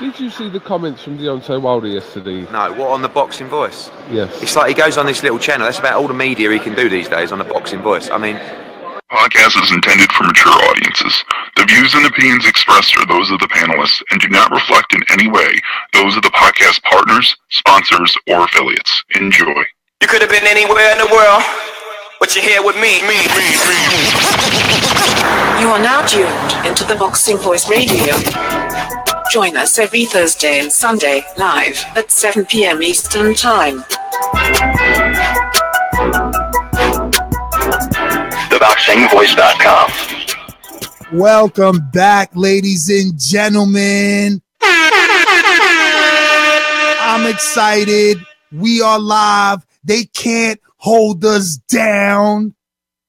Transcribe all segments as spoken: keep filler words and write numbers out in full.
Did you see the comments from Deontay Wilder yesterday? No, what, on the Boxing Voice? Yes. It's like he goes on this little channel. That's about all the media he can do these days on the Boxing Voice. I mean... Podcast is intended for mature audiences. The views and opinions expressed are those of the panelists and do not reflect in any way those of the podcast partners, sponsors, or affiliates. Enjoy. You could have been anywhere in the world, but you're here with me. Me, me, me. You are now tuned into the Boxing Voice Radio. Join us every Thursday and Sunday, live, at seven p.m. Eastern Time. the boxing voice dot com Welcome back, ladies and gentlemen. I'm excited. We are live. They can't hold us down.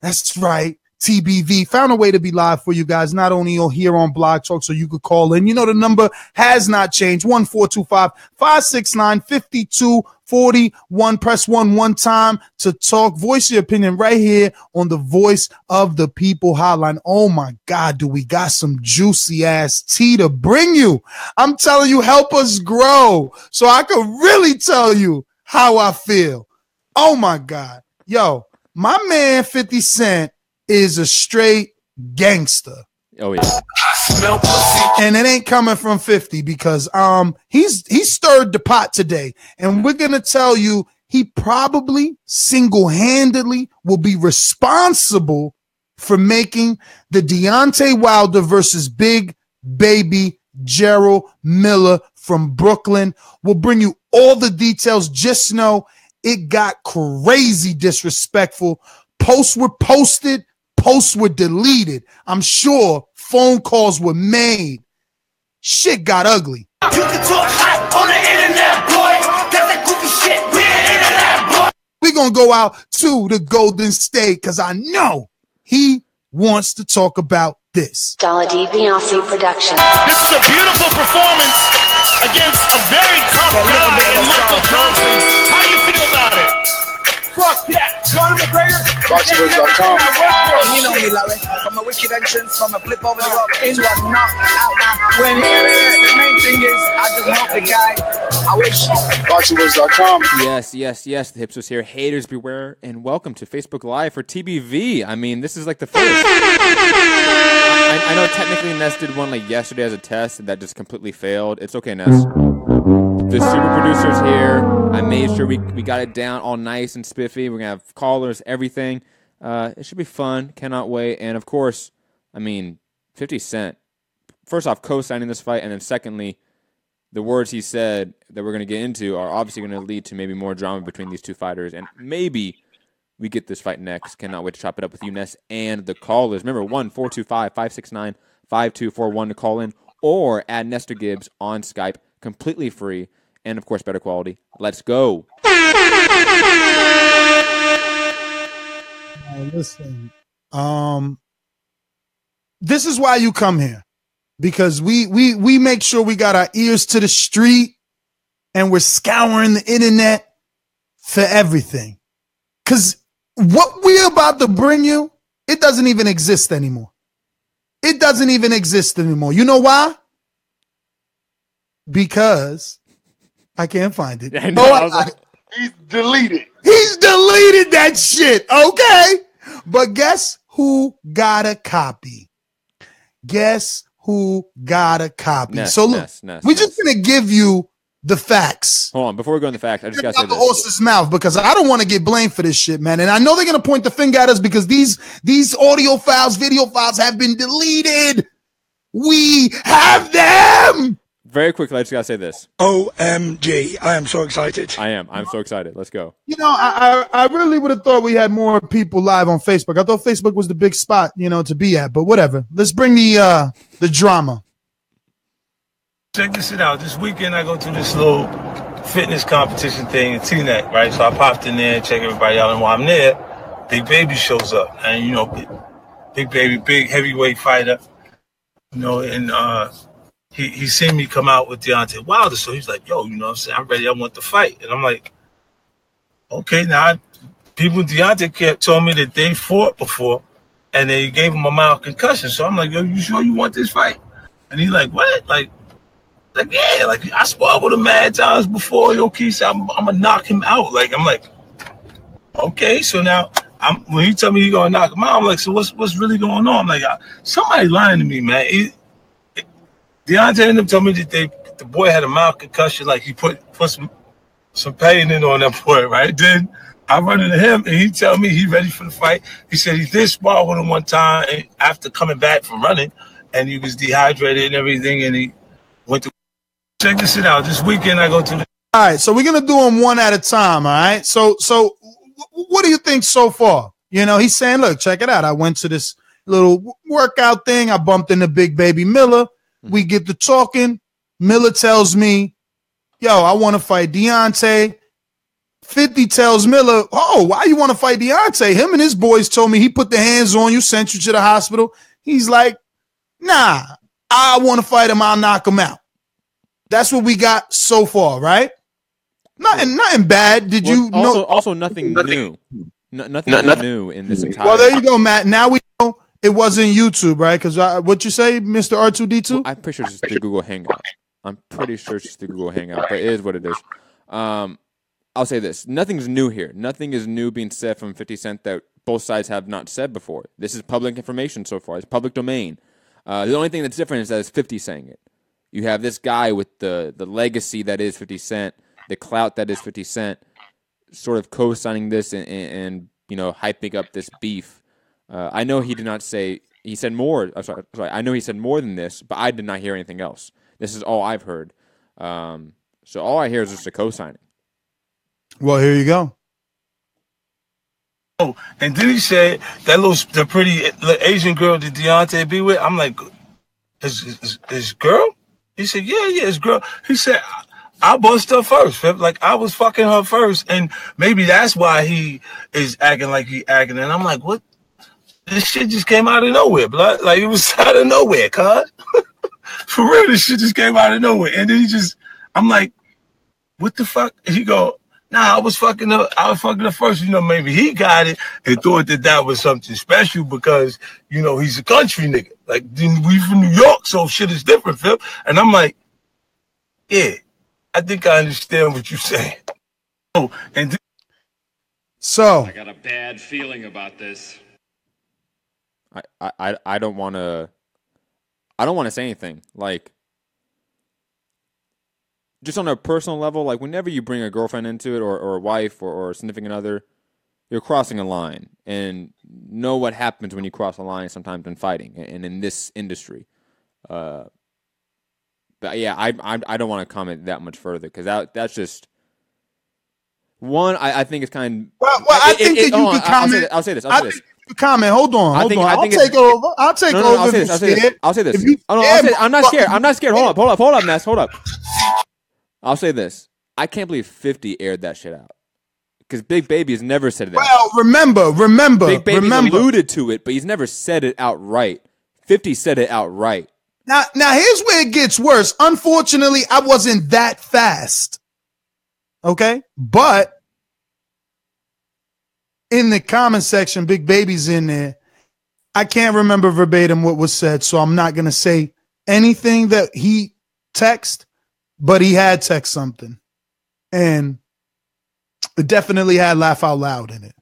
That's right. T B V found a way to be live for you guys, not only here on Blog Talk, so you could call in. You know, the number has not changed. one four two five, five six nine, five two four one. Press one one time to talk. Voice your opinion right here on the Voice of the People hotline. Oh my God, do we got some juicy ass tea to bring you? I'm telling you, help us grow so I can really tell you how I feel. Oh my God. Yo, my man fifty Cent is a straight gangster. Oh yeah. And it ain't coming from fifty because um he's he stirred the pot today, and we're gonna tell you he probably single-handedly will be responsible for making the Deontay Wilder versus Big Baby Jarrell Miller from Brooklyn. We'll bring you all the details. Just know it got crazy disrespectful. Posts were posted. Posts were deleted. I'm sure phone calls were made. Shit got ugly. You can talk hot on the internet, boy. That's that goofy shit. We're the internet, boy. We're going to go out to the Golden State because I know he wants to talk about this. Dollar D. Beyonce production. This is a beautiful performance against a very tough guy in Michael Thompson. How do you feel about it? Fuck that. One of the greatest. You know me, Larry. From a wicked entrance, from a flip over the rock into a knock out. When the main thing is, I just knocked the guy. I wish. boxing voice dot com Yes, yes, yes. The Hips was here. Haters beware, and welcome to Facebook Live for T B V. I mean, this is like the first. I, I know technically Ness did one like yesterday as a test, and that just completely failed. It's okay, Ness. The super producer's here. I made sure we, we got it down all nice and spiffy. We're going to have callers, everything. Uh, it should be fun. Cannot wait. And, of course, I mean, fifty Cent. First off, co-signing this fight. And then, secondly, the words he said that we're going to get into are obviously going to lead to maybe more drama between these two fighters. And maybe we get this fight next. Cannot wait to chop it up with you, Ness, and the callers. Remember, one four two five, five six nine, five two four one to call in. Or add Nestor Gibbs on Skype. Completely free. And, of course, better quality. Let's go. Now listen, um, this is why you come here. Because we, we, we make sure we got our ears to the street and we're scouring the internet for everything. Because what we're about to bring you, it doesn't even exist anymore. It doesn't even exist anymore. You know why? Because... I can't find it. I know, oh, I was like, I, he's deleted. He's deleted that shit, okay? But guess who got a copy? Guess who got a copy? Ness, so look, Ness, Ness, we're Ness. just going to give you the facts. Hold on, before we go into the facts, I just got to say this. The horse's mouth, because I don't want to get blamed for this shit, man. And I know they're going to point the finger at us because these, these audio files, video files have been deleted. We have them. Very quickly, I just got to say this. O M G, I am so excited. I am. I'm so excited. Let's go. You know, I, I I really would have thought we had more people live on Facebook. I thought Facebook was the big spot, you know, to be at, but whatever. Let's bring the uh, the drama. Check this shit out. This weekend, I go to this little fitness competition thing in Teaneck, right? So I popped in there, check everybody out, and while I'm there, Big Baby shows up. And, you know, Big, big Baby, big heavyweight fighter, you know, and... uh. He he seen me come out with Deontay Wilder, so he's like, yo, you know what I'm saying? I'm ready. I want the fight. And I'm like, okay, now, I, people Deontay kept told me that they fought before, and they gave him a mild concussion. So I'm like, yo, you sure you want this fight? And he's like, what? Like, Like, yeah, like I sparred with him mad times before. Yo, Keith, I'm, I'm gonna knock him out. Like, I'm like, okay, so now I'm when you tell me you're gonna knock him out, I'm like, so what's what's really going on? I'm like, I, somebody lying to me, man. It, it, Deontay and them told me that they the boy had a mild concussion, like he put put some some pain in on that boy, right? Then I run into him and he tell me he ready for the fight. He said he did spar with him one time and after coming back from running, and he was dehydrated and everything, and he went to. Check this shit out. This weekend I go to the. All right, so we're gonna do them one at a time. All right, so so w- what do you think so far? You know, he's saying, look, check it out. I went to this little workout thing. I bumped into Big Baby Miller. We get to talking. Miller tells me, "Yo, I want to fight Deontay." fifty tells Miller, "Oh, why you want to fight Deontay? Him and his boys told me he put the hands on you, sent you to the hospital." He's like, "Nah, I want to fight him. I'll knock him out." That's what we got so far, right? Nothing, nothing bad. Did well, you know? Also, also nothing, nothing new. No, nothing no, nothing new in this entire. Well, there you go, Matt. Now we know it wasn't YouTube, right? Because what you say, Mister R two D two? Well, I'm pretty sure it's just the Google Hangout. I'm pretty sure it's just the Google Hangout, but it is what it is. Um, I'll say this: nothing's new here. Nothing is new being said from fifty Cent that both sides have not said before. This is public information so far. It's public domain. Uh, the only thing that's different is that it's fifty saying it. You have this guy with the, the legacy that is fifty Cent, the clout that is fifty Cent, sort of co-signing this and, and, and you know, hyping up this beef. Uh, I know he did not say he said more. I'm sorry, sorry, I know he said more than this, but I did not hear anything else. This is all I've heard. Um, so all I hear is just a co-signing. Well, here you go. Oh, and then he said that little the pretty Asian girl that Deontay be with. I'm like, his his, his girl. He said, yeah, yeah, it's girl. He said, I bust her first. Like, I was fucking her first. And maybe that's why he is acting like he acting. And I'm like, what? This shit just came out of nowhere, blood. Like, it was out of nowhere, cuz. For real, this shit just came out of nowhere. And then he just, I'm like, what the fuck? And he go, nah, I was fucking her. I was fucking her first. You know, maybe he got it and thought that that was something special because, you know, he's a country nigga. Like, we from New York, so shit is different, Phil. And I'm like, yeah, I think I understand what you're saying. Oh, and th- so I got a bad feeling about this. I I I don't want to. I don't want to say anything. Like, just on a personal level, like whenever you bring a girlfriend into it, or or a wife, or, or a significant other, you're crossing a line, and know what happens when you cross a line sometimes in fighting and in this industry. Uh, but yeah, I I, I don't want to comment that much further because that that's just one. I, I think it's kind. Well, well I it, think it, that it, you oh, can I'll comment. Say this, I'll say this. I'll I say this. Think comment. Hold on. Hold I think, on. I think I'll take over. I'll take no, no, over. No, I'll, say this, I'll, say this. I'll say this. You, oh, no, I'll say this. I'm not scared. I'm not scared. Hold up. Hold up. Hold up, Ness. Hold up. I'll say this. I can't believe fifty aired that shit out. Because Big Baby has never said that. Well, remember, remember, Big Baby remember. alluded to it, but he's never said it outright. fifty said it outright. Now, now here's where it gets worse. Unfortunately, I wasn't that fast. Okay, but in the comment section, Big Baby's in there. I can't remember verbatim what was said, so I'm not gonna say anything that he texted, but he had texted something, and it definitely had laugh out loud in it.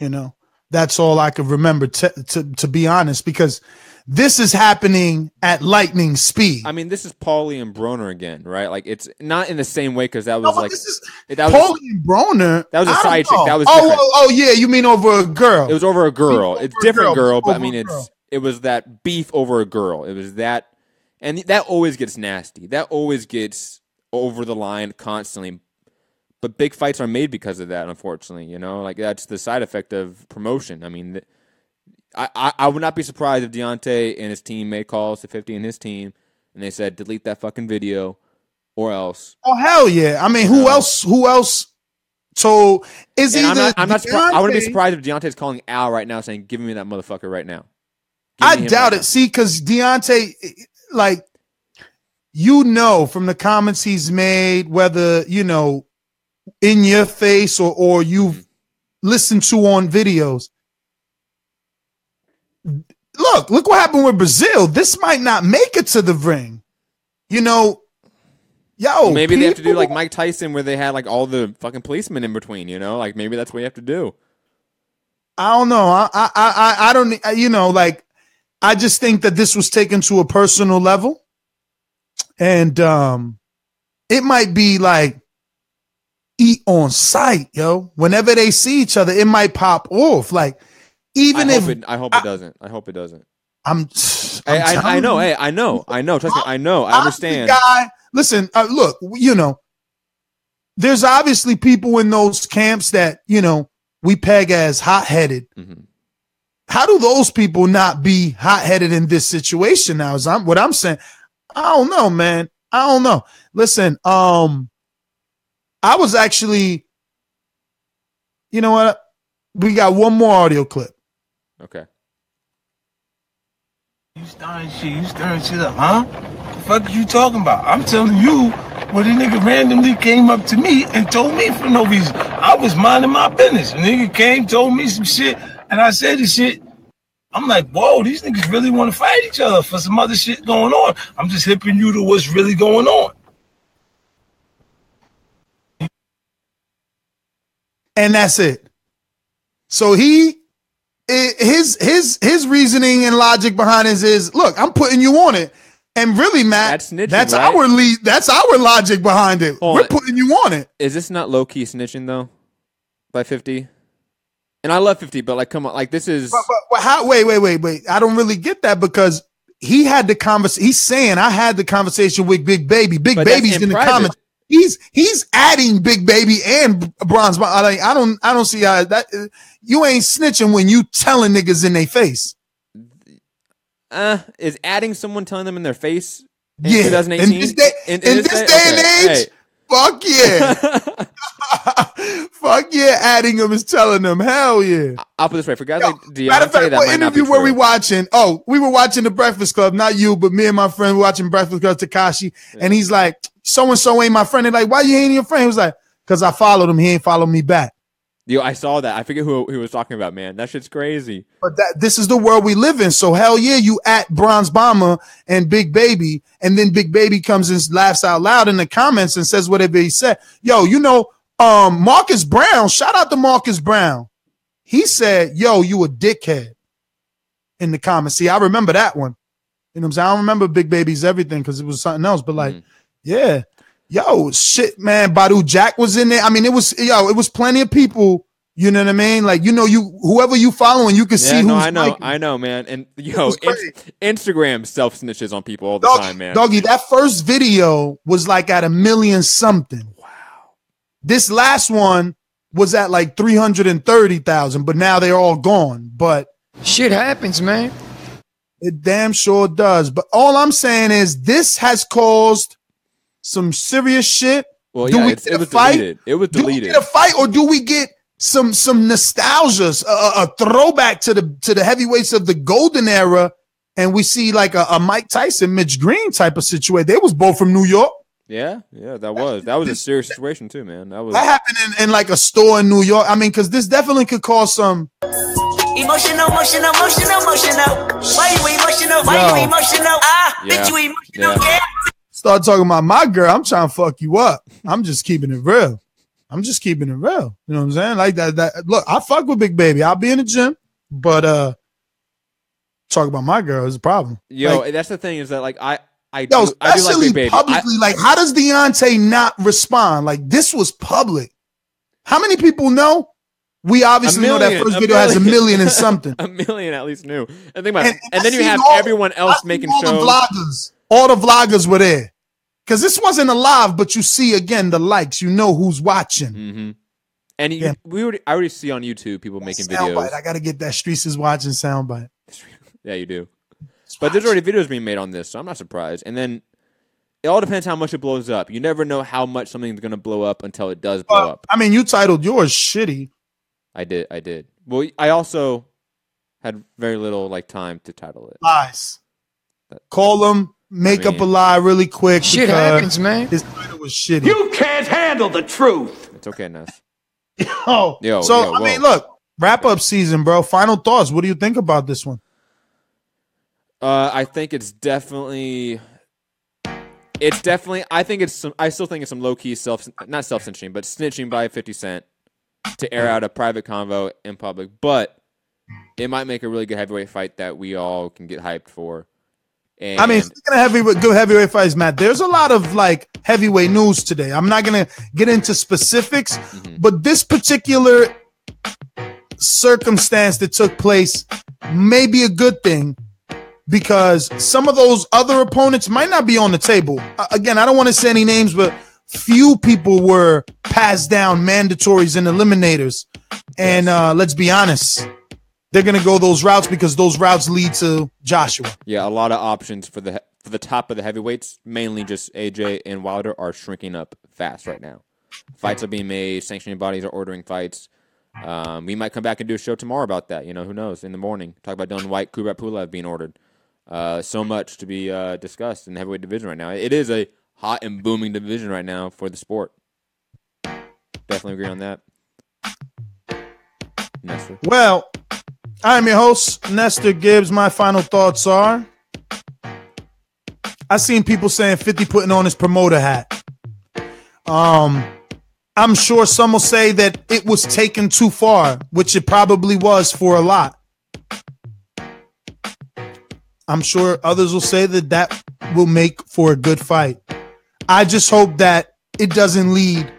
You know, that's all I could remember, t- to, to be honest, because this is happening at lightning speed. I mean, this is Paulie and Broner again, right? Like, it's not in the same way because that was no, like this is, that was Paulie and Broner. That was a side chick. That was oh, oh, oh, yeah. You mean over a girl? It was over a girl. It's different girl, girl but I mean, it's it was that beef over a girl. It was that, and that always gets nasty. That always gets over the line constantly. But big fights are made because of that, unfortunately. You know, like that's the side effect of promotion. I mean, th- I, I, I would not be surprised if Deontay and his team made calls to fifty and his team, and they said delete that fucking video, or else. Oh hell yeah! I mean, who uh, else? Who else? So is either I'm not. I'm not surprised. I wouldn't be surprised if Deontay's calling Al right now saying, "Give me that motherfucker right now." I doubt it. See, because Deontay, like, you know, from the comments he's made, whether you know. In your face, or or you've listened to on videos. Look, look what happened with Brazil. This might not make it to the ring. You know, Yo, maybe people... they have to do like Mike Tyson, where they had like all the fucking policemen in between. You know, like maybe that's what you have to do. I don't know. I I I, I don't. You know, like I just think that this was taken to a personal level, and um, it might be like eat on sight, yo. Whenever they see each other, it might pop off. Like even I if it, I hope I, it doesn't. I hope it doesn't. I'm. I'm I, I, I know. Hey, I know. I know. Trust me. I know. I understand. I'm the guy. Listen, uh, look, you know, there's obviously people in those camps that, you know, we peg as hot-headed. Mm-hmm. How do those people not be hot-headed in this situation now? Is I'm, what I'm saying. I don't know, man. I don't know. Listen, um, I was actually, you know what? We got one more audio clip. Okay. You stirring shit. You stirring shit up, huh? Fuck you talking about? I'm telling you what a nigga randomly came up to me and told me for no reason. I was minding my business. A nigga came, told me some shit, and I said this shit. I'm like, whoa, these niggas really want to fight each other for some other shit going on. I'm just hipping you to what's really going on. And that's it. So he, his, his, his reasoning and logic behind this is, look, I'm putting you on it. And really, Matt, that's, snitching, that's right? our lead. That's our logic behind it. Hold We're on. putting you on it. Is this not low key snitching though? By fifty, and I love fifty, but like, come on, like this is. But, but, but how, wait, wait, wait, wait. I don't really get that because he had the convers. He's saying I had the conversation with Big Baby. Big but Baby's in, in the comments. He's he's adding Big Baby and Bronze. I like, I don't I don't see how that uh, you ain't snitching when you telling niggas in their face. Uh, is adding someone telling them in their face in yeah. twenty eighteen? In this day, in, in in this this day? day okay. and age? Hey. Fuck yeah. Fuck yeah, adding them is telling them. Hell yeah. I'll put this way. For guys Yo, like Deontay, matter of fact, that what might interview were we watching? Oh, we were watching The Breakfast Club. Not you, but me and my friend were watching Breakfast Club, Takashi. Yeah. And he's like, so-and-so ain't my friend. They're like, why you ain't your friend? He was like, because I followed him. He ain't followed me back. Yo, I saw that. I forget who who was talking about, man. That shit's crazy. But that, this is the world we live in. So hell yeah, you at Bronze Bomber and Big Baby, and then Big Baby comes and laughs out loud in the comments and says whatever he said. Yo, you know, um, Marcus Brown. Shout out to Marcus Brown. He said, "Yo, you a dickhead." In the comments, see, I remember that one. You know what I'm saying? I don't remember Big Baby's everything because it was something else. But like, mm. yeah. Yo, shit, man. Badu Jack was in there. I mean, it was yo, it was plenty of people. You know what I mean? Like, you know, you whoever you following, you can yeah, see no, who's I know, liking. I know, man. And yo, in- Instagram self snitches on people all the doggy, time, man. Doggy, that first video was like at a million something. Wow. This last one was at like three hundred and thirty thousand, but now they're all gone. But shit happens, man. It damn sure does. But all I'm saying is this has caused some serious shit. Well, do yeah, we it's, get it was a fight? Deleted. It was deleted. Do we get a fight, or do we get some some nostalgias, a, a throwback to the to the heavyweights of the golden era, and we see like a, a Mike Tyson, Mitch Green type of situation? They was both from New York. Yeah, yeah, that was that was a serious situation too, man. That was that happened in, in like a store in New York. I mean, because this definitely could cause some. Emotional, emotional, emotional, emotional. Why you emotional? Why you emotional? Ah, bitch, you emotional? Yeah. Start talking about my girl, I'm trying to fuck you up. I'm just keeping it real. I'm just keeping it real. You know what I'm saying? Like that. That look, I fuck with Big Baby. I'll be in the gym, but uh, talk about my girl is a problem. Yo, like, that's the thing is that like I, I, yo, do, I do like Big Baby. Publicly, I, like how does Deontay not respond? Like this was public. How many people know? We obviously million, know that first video million. has a million and something. a million at least knew. And, think about and, it. and, and then you have all, everyone else I making all shows. The vloggers, all the vloggers were there. Because this wasn't alive, but you see, again, the likes. You know who's watching. Mm-hmm. And you, yeah. we already, I already see on YouTube people that making videos. Bite. I got to get that Streets is Watching soundbite. Yeah, you do. It's but watching. There's already videos being made on this, so I'm not surprised. And then it all depends how much it blows up. You never know how much something's going to blow up until it does blow uh, up. I mean, you titled yours Shitty. I did. I did. Well, I also had very little like time to title it. Lies. But, Call them. Make I mean, up a lie really quick. Shit happens, man. His title was shitty. You can't handle the truth. It's okay, Ness. yo, yo, so yo, I whoa. mean, look, wrap up season, bro. Final thoughts. What do you think about this one? Uh, I think it's definitely. It's definitely. I think it's. Some, I still think it's some low key self, not self snitching, but snitching by fifty Cent to air out a private convo in public. But it might make a really good heavyweight fight that we all can get hyped for. And I mean, speaking of heavyweight, good heavyweight fights, Matt, there's a lot of like heavyweight news today. I'm not going to get into specifics, mm-hmm. but this particular circumstance that took place may be a good thing because some of those other opponents might not be on the table. Uh, again, I don't want to say any names, but few people were passed down mandatories and eliminators. And uh, let's be honest. They're going to go those routes because those routes lead to Joshua. Yeah, a lot of options for the for the top of the heavyweights, mainly just A J and Wilder, are shrinking up fast right now. Fights are being made. Sanctioning bodies are ordering fights. Um, we might come back and do a show tomorrow about that. You know, who knows? In the morning. Talk about Dillian Whyte, Kubrat Pulev being ordered. Uh, so much to be uh, discussed in the heavyweight division right now. It is a hot and booming division right now for the sport. Definitely agree on that. Nestor. Well... I'm your host, Nestor Gibbs. My final thoughts are, I seen people saying fifty putting on his promoter hat. Um, I'm sure some will say that it was taken too far, which it probably was for a lot. I'm sure others will say that that will make for a good fight. I just hope that it doesn't lead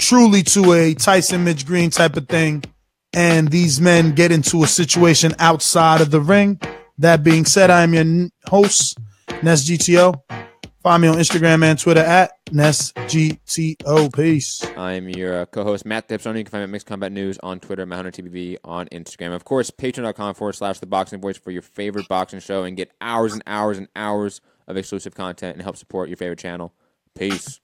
truly to a Tyson, Mitch Green type of thing. And these men get into a situation outside of the ring. That being said, I am your host, Ness G T O. Find me on Instagram and Twitter at Ness G T O. Peace. I am your uh, co-host, Matt Dipson. You can find me at Mixed Combat News on Twitter, Mount T V on Instagram. Of course, patreon.com forward slash the Boxing Voice for your favorite boxing show and get hours and hours and hours of exclusive content and help support your favorite channel. Peace.